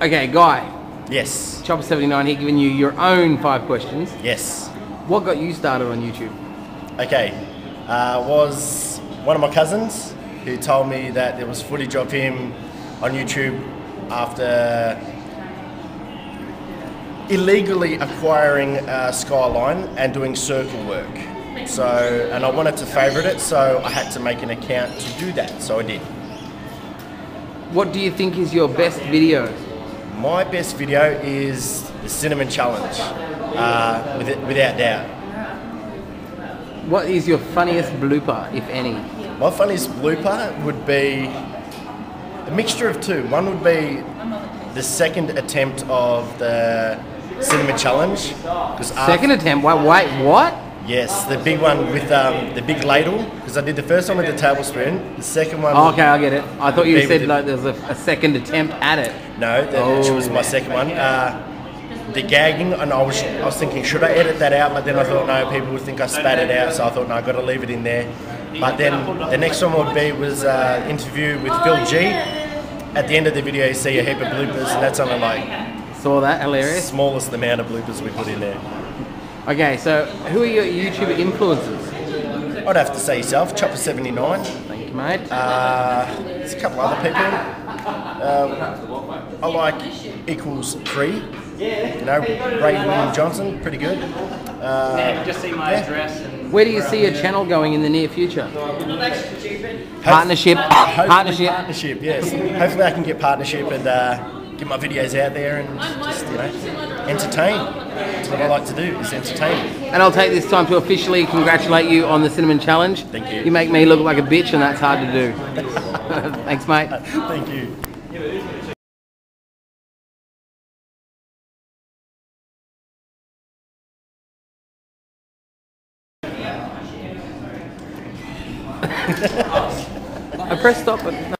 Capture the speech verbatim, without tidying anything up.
Okay, Guy. Yes. Chopper seventy-nine here, giving you your own five questions. Yes. What got you started on YouTube? Okay, uh, was one of my cousins who told me that there was footage of him on YouTube after illegally acquiring uh, Skyline and doing circle work. So, and I wanted to favourite it, so I had to make an account to do that, so I did. What do you think is your best video? My best video is the Cinnamon Challenge, uh, with it, without doubt. What is your funniest blooper, if any? My funniest blooper would be a mixture of two. One would be the second attempt of the Cinnamon Challenge. Second attempt? Wait, wait, what? Yes, the big one with um, the big ladle, because I did the first one with the tablespoon, the second one... Oh, okay, I get it. I thought you said like there was a, a second attempt at it. No, that oh. actually was my second one. Uh, the gagging, and I was, I was thinking, should I edit that out? But then I thought, no, people would think I spat it out, so I thought, no, I've got to leave it in there. But then the next one would be was uh, interview with Phil G. At the end of the video, you see a heap of bloopers, and that's only like... Saw that, hilarious. Smallest amount of bloopers we put in there. Okay, so who are your YouTuber influencers? I'd have to say yourself, Chopper seventy-nine. Thank you, mate. Uh, there's a couple other people. Um, I like Equals Three. You know, Ray William Johnson, pretty good. Uh, yeah, just see my address. And where do you see your channel going in the near future? Partnership. Partnership. Partnership, yes. Hopefully I can get partnership and uh, get my videos out there and just, you know, entertain. That's what I like to do, is entertain. And I'll take this time to officially congratulate you on the Cinnamon Challenge. Thank you. You make me look like a bitch and that's hard to do. Thanks, mate. Thank you. I pressed stop. But no.